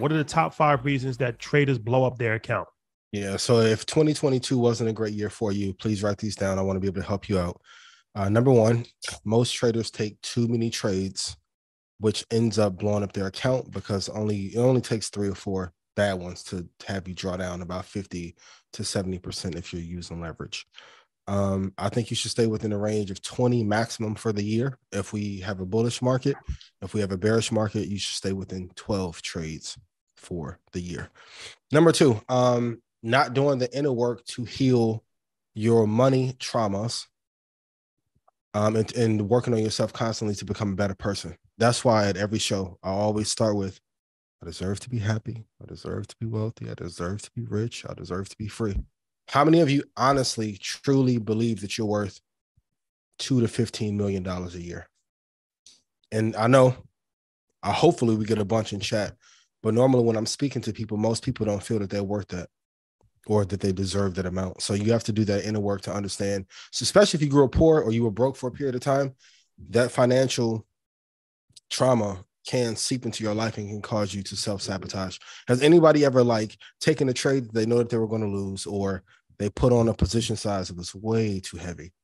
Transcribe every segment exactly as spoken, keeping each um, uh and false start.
What are the top five reasons that traders blow up their account? Yeah, so if twenty twenty-two wasn't a great year for you, please write these down. I want to be able to help you out. Uh, number one, most traders take too many trades, which ends up blowing up their account because only it only takes three or four bad ones to have you draw down about fifty to seventy percent if you're using leverage. Um, I think you should stay within a range of twenty maximum for the year. If we have a bullish market, if we have a bearish market, you should stay within twelve trades for the year. Number two, um, not doing the inner work to heal your money traumas um, and, and working on yourself constantly to become a better person. That's why at every show, I always start with, I deserve to be happy. I deserve to be wealthy. I deserve to be rich. I deserve to be free. How many of you honestly, truly believe that you're worth two to fifteen million dollars a year? And I know, I hopefully we get a bunch in chat, but normally when I'm speaking to people, most people don't feel that they're worth that or that they deserve that amount. So you have to do that inner work to understand. So especially if you grew up poor or you were broke for a period of time, that financial trauma can seep into your life and can cause you to self-sabotage. Has anybody ever like taken a trade they know that they were going to lose, or they put on a position size that was way too heavy,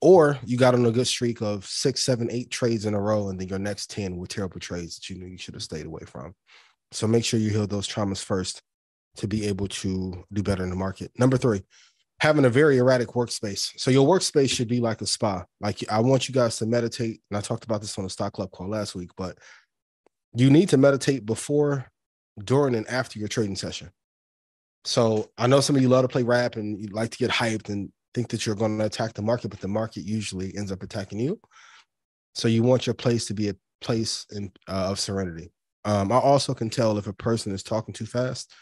or you got on a good streak of six, seven, eight trades in a row, and then your next ten were terrible trades that you knew you should have stayed away from? So make sure you heal those traumas first to be able to do better in the market. Number three, having a very erratic workspace. So your workspace should be like a spa. Like I want you guys to meditate. And I talked about this on the Stock Club call last week, but you need to meditate before, during, and after your trading session. So I know some of you love to play rap and you like to get hyped and think that you're going to attack the market, but the market usually ends up attacking you. So you want your place to be a place in, uh, of serenity. Um, I also can tell if a person is talking too fast,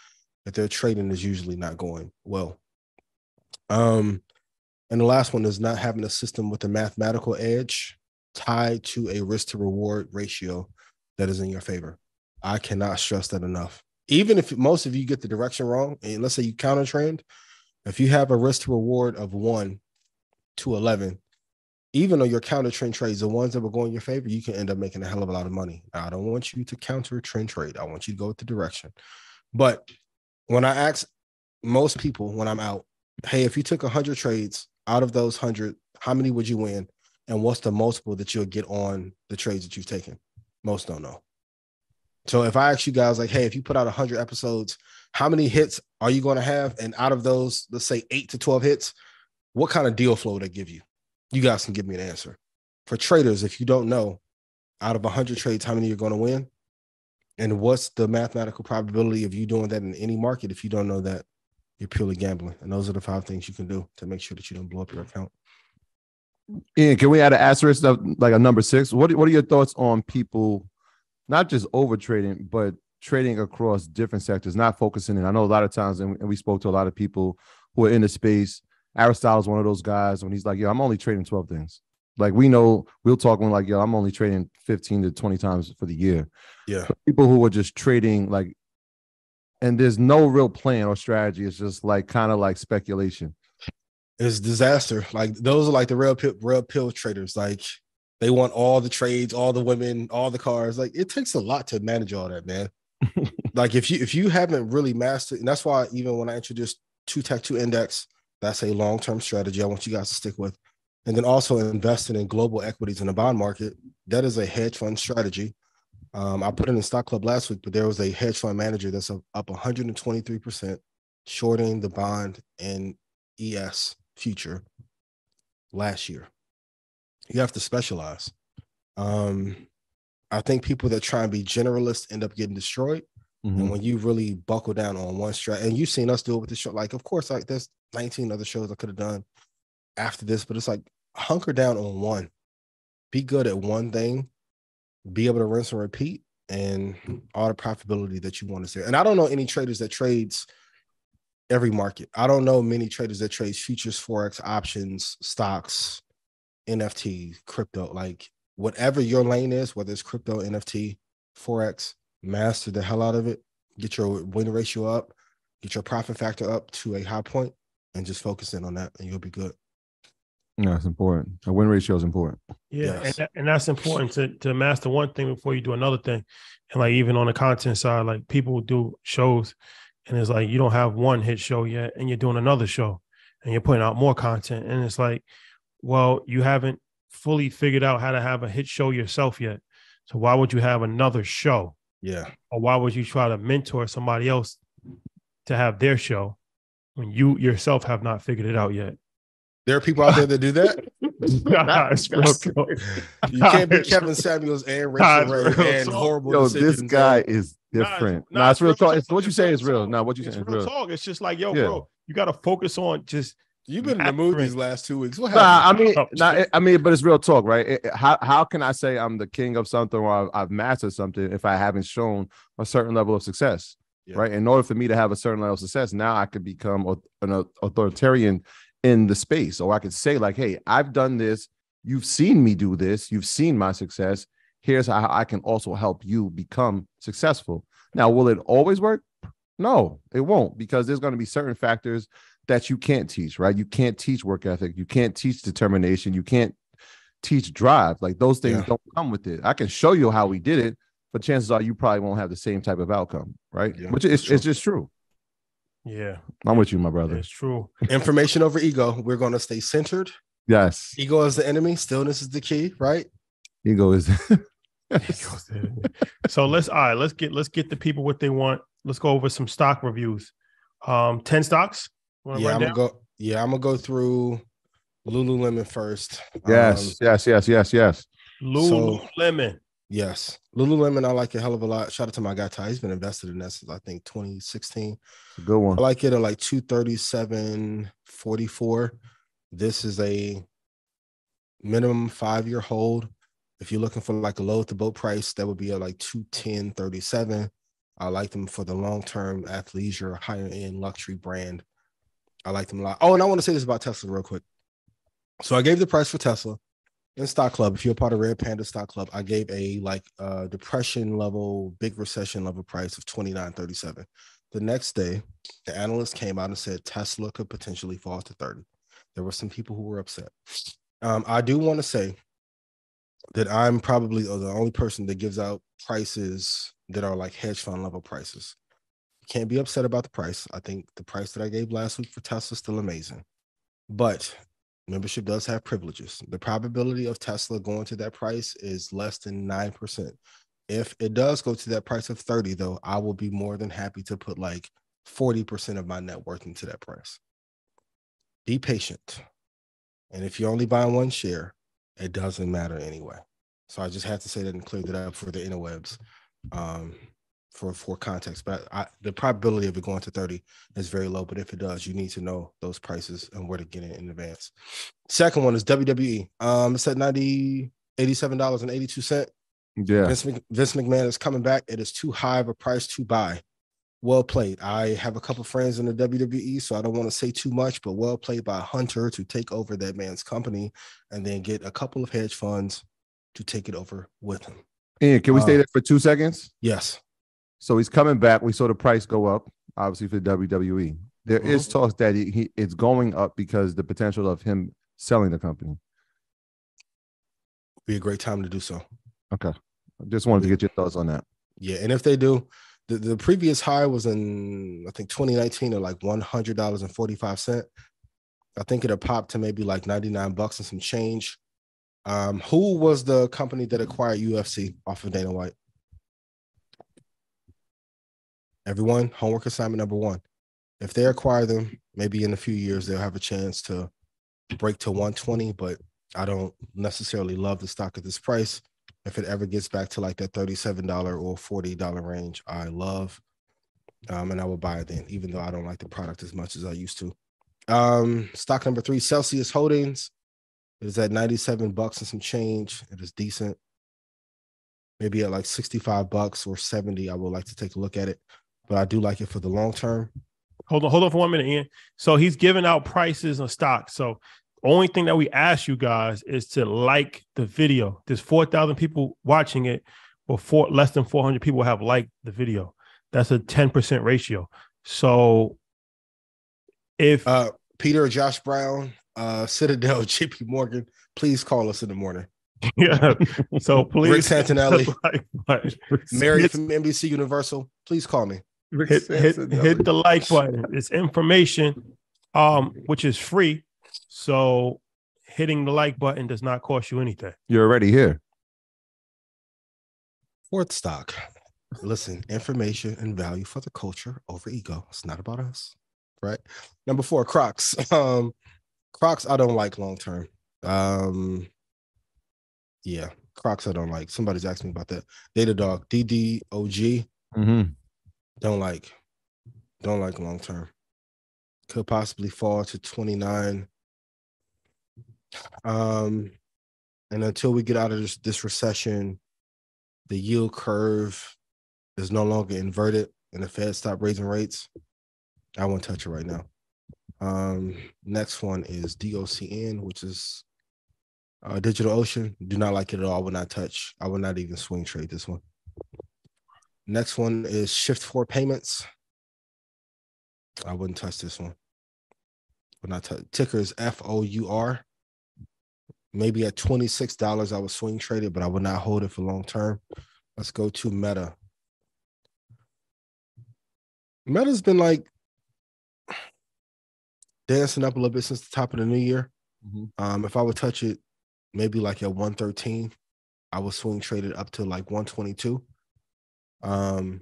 that their trading is usually not going well. Um, and the last one is not having a system with a mathematical edge tied to a risk to reward ratio that is in your favor. I cannot stress that enough. Even if most of you get the direction wrong, and let's say you counter trend, if you have a risk to reward of one to eleven, even though your counter trend trades, the ones that will go in your favor, you can end up making a hell of a lot of money. I don't want you to counter trend trade. I want you to go with the direction. But when I ask most people when I'm out, hey, if you took one hundred trades, out of those one hundred, how many would you win? And what's the multiple that you'll get on the trades that you've taken? Most don't know. So if I ask you guys, like, hey, if you put out one hundred episodes, how many hits are you going to have? And out of those, let's say eight to twelve hits, what kind of deal flow would they give you? You guys can give me an answer. For traders, if you don't know, out of one hundred trades, how many you're going to win? And what's the mathematical probability of you doing that in any market? If you don't know that, you're purely gambling. And those are the five things you can do to make sure that you don't blow up your account. Ian, can we add an asterisk, like a number six? What, what are your thoughts on people not just over trading, but trading across different sectors, not focusing in? I know a lot of times, and we spoke to a lot of people who are in the space. Aristotle's one of those guys when he's like, yo, I'm only trading twelve things. Like we know, we'll talk when like, yo, I'm only trading fifteen to twenty times for the year. Yeah. But people who are just trading like, and there's no real plan or strategy. It's just like kind of like speculation. It's disaster. Like those are like the real pill, real pill traders. Like they want all the trades, all the women, all the cars. Like it takes a lot to manage all that, man. Like if you if you haven't really mastered, and that's why even when I introduced two tech two index, that's a long term strategy I want you guys to stick with. And then also investing in global equities in the bond market. That is a hedge fund strategy. Um, I put it in Stock Club last week, but there was a hedge fund manager that's up, up one hundred twenty-three percent shorting the bond and E S future last year. You have to specialize. Um, I think people that try and be generalists end up getting destroyed. Mm-hmm. And when you really buckle down on one strategy, and you've seen us do it with the show, like, of course, like there's nineteen other shows I could have done after this, but it's like hunker down on one, be good at one thing, be able to rinse and repeat, and all the profitability that you want to see. And I don't know any traders that trades every market. I don't know many traders that trades futures, Forex, options, stocks, N F T, crypto, like whatever your lane is, whether it's crypto, N F T, Forex, master the hell out of it. Get your win ratio up, get your profit factor up to a high point, and just focus in on that and you'll be good. No, it's important. A win ratio is important. Yeah, yes. and, that, and that's important to to master one thing before you do another thing. And like even on the content side, like people do shows, and it's like you don't have one hit show yet, and you're doing another show, and you're putting out more content, and it's like, well, you haven't fully figured out how to have a hit show yourself yet. So why would you have another show? Yeah. Or why would you try to mentor somebody else to have their show when you yourself have not figured it out yet? There are people out there that do that. Nah, it's real. You can't be Kevin Samuels and Rachel Ray nah, and horrible. Yo, this guy and... is different. Nah, nah it's, it's real talk. It's what you're saying is real. Nah, what you saying is real. Talk. It's just like, yo, yeah. bro, you got to focus on just. You've been in the mood these last two weeks. What happened? Nah, I mean, nah, I mean, but it's real talk, right? It, how how can I say I'm the king of something or I've, I've mastered something if I haven't shown a certain level of success, yeah. right? In order for me to have a certain level of success, now I could become an authoritarian in the space, or I could say like, hey, I've done this. You've seen me do this. You've seen my success. Here's how I can also help you become successful. Now, will it always work? No, it won't, because there's going to be certain factors that you can't teach, right? You can't teach work ethic. You can't teach determination. You can't teach drive. Like those things yeah. don't come with it. I can show you how we did it, but chances are you probably won't have the same type of outcome, right? Yeah, Which is, it's just true. Yeah. I'm with you, my brother. It's true. Information over ego. We're going to stay centered. Yes. Ego is the enemy. Stillness is the key, right? Ego is. So let's, all right, let's get, let's get the people what they want. Let's go over some stock reviews. Um, ten stocks. Yeah, I'm gonna go. Yeah, I'm gonna go through Lululemon first. Yes, um, yes, yes, yes, yes. Lululemon. So, yes, Lululemon. I like it a hell of a lot. Shout out to my guy Ty. He's been invested in that since I think twenty sixteen. Good one. I like it at like two thirty-seven forty-four. This is a minimum five year hold. If you're looking for like a load to boat price, that would be at like two ten thirty-seven. I like them for the long term athleisure, higher end luxury brand. I like them a lot. Oh, and I want to say this about Tesla real quick. So I gave the price for Tesla in Stock Club. If you're a part of Red Panda Stock Club, I gave a like uh, depression level, big recession level price of twenty-nine thirty-seven. The next day, the analyst came out and said Tesla could potentially fall to thirty. There were some people who were upset. Um, I do want to say that I'm probably the only person that gives out prices that are like hedge fund level prices. Can't be upset about the price. I think the price that I gave last week for Tesla is still amazing. But membership does have privileges. The probability of Tesla going to that price is less than nine percent. If it does go to that price of thirty, though, I will be more than happy to put like forty percent of my net worth into that price. Be patient. And if you're only buying one share, it doesn't matter anyway. So I just have to say that and clear that up for the interwebs. Um, For, for context, but I, the probability of it going to thirty is very low. But if it does, you need to know those prices and where to get it in advance. Second one is W W E. Um, it's at ninety, eighty-seven dollars and eighty-two cents. Yeah. Vince, Vince McMahon is coming back. It is too high of a price to buy. Well played. I have a couple friends in the W W E, so I don't want to say too much, but well played by Hunter to take over that man's company and then get a couple of hedge funds to take it over with him. Ian, can we um, stay there for two seconds? Yes. So he's coming back. We saw the price go up, obviously, for W W E. There mm-hmm. is talk that he, he it's going up because the potential of him selling the company. Be a great time to do so. Okay. I just wanted to get your thoughts on that. Yeah, and if they do, the, the previous high was in, I think, twenty nineteen at like one hundred dollars and forty-five cents. I think it'll pop to maybe like ninety-nine bucks and some change. Um, who was the company that acquired U F C off of Dana White? Everyone, homework assignment number one. If they acquire them, maybe in a few years, they'll have a chance to break to one twenty, but I don't necessarily love the stock at this price. If it ever gets back to like that thirty-seven dollars or forty dollars range, I love, um, and I will buy it then, even though I don't like the product as much as I used to. Um, stock number three, Celsius Holdings. It is at ninety-seven bucks and some change. It is decent. Maybe at like sixty-five bucks or seventy, I would like to take a look at it. But I do like it for the long term. Hold on, hold on for one minute, Ian. So he's giving out prices on stock. So only thing that we ask you guys is to like the video. There's four thousand people watching it, but four, less than four hundred people have liked the video. That's a ten percent ratio. So if uh, Peter or Josh Brown uh, Citadel, J P. Morgan, please call us in the morning. Yeah. So please, Rick Santinelli, like Mary hit, from N B C Universal, please call me. Hit, hit, hit the like button. It's information, um, which is free. So hitting the like button does not cost you anything. You're already here. Fourth stock. Listen, information and value for the culture over ego. It's not about us, right? Number four, Crocs. Um, Crocs, I don't like long term. Um, yeah, Crocs, I don't like. Somebody's asked me about that. Datadog, D D O G. Mm-hmm. Don't like. Don't like long term. Could possibly fall to twenty-nine. Um, and until we get out of this, this recession, the yield curve is no longer inverted and the Fed stopped raising rates, I won't touch it right now. Um, next one is D O C N, which is uh, Digital Ocean. Do not like it at all. I will not touch. I will not even swing trade this one. Next one is Shift four Payments. I wouldn't touch this one. Would not touch. Ticker is F O U R. Maybe at twenty-six dollars, I would swing trade it, but I would not hold it for long term. Let's go to Meta. Meta's been like dancing up a little bit since the top of the new year. Mm-hmm. Um, if I would touch it, maybe like at one thirteen, I would swing trade it up to like one twenty-two. Um,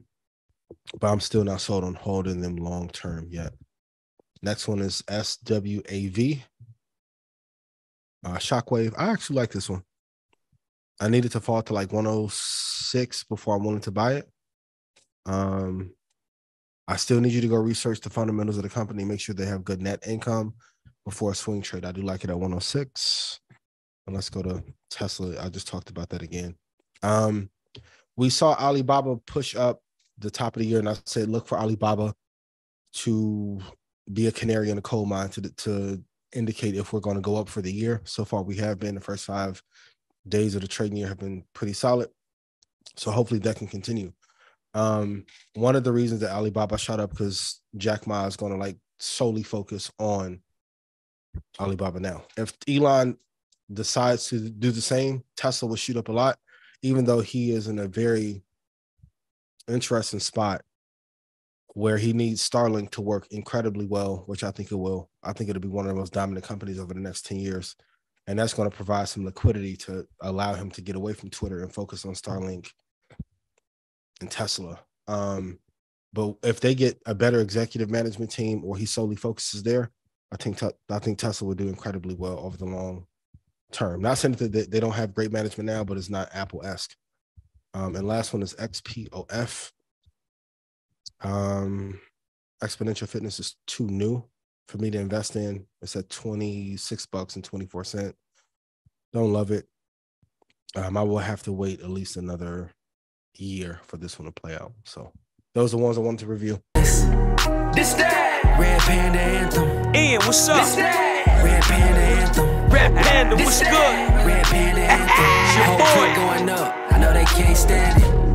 but I'm still not sold on holding them long term yet. Next one is S W A V. Uh, Shockwave. I actually like this one. I needed to fall to like one oh six before I wanted to buy it. Um, I still need you to go research the fundamentals of the company, make sure they have good net income before a swing trade. I do like it at one oh six. And let's go to Tesla. I just talked about that again. Um, we saw Alibaba push up the top of the year, and I said look for Alibaba to be a canary in a coal mine to to. indicate if we're going to go up for the year. So far, we have been. The first five days of the trading year have been pretty solid. So hopefully that can continue. Um, one of the reasons that Alibaba shot up because Jack Ma is going to like solely focus on Alibaba now. If Elon decides to do the same, Tesla will shoot up a lot, even though he is in a very interesting spot where he needs Starlink to work incredibly well, which I think it will. I think it'll be one of the most dominant companies over the next ten years. And that's going to provide some liquidity to allow him to get away from Twitter and focus on Starlink and Tesla. Um, but if they get a better executive management team or he solely focuses there, I think te- I think Tesla will do incredibly well over the long term. Not saying that they don't have great management now, but it's not Apple-esque. Um, and last one is X P O F. Um, Exponential Fitness is too new for me to invest in. It's at twenty-six bucks and twenty-four cents. Don't love it. Um, I will have to wait at least another year for this one to play out. So those are the ones I wanted to review. This that Red Panda Anthem. Ian, what's up? This that Red Panda Anthem. Red Panda, what's good? Red Panda Anthem. Your boy going up. I know they can't stand it.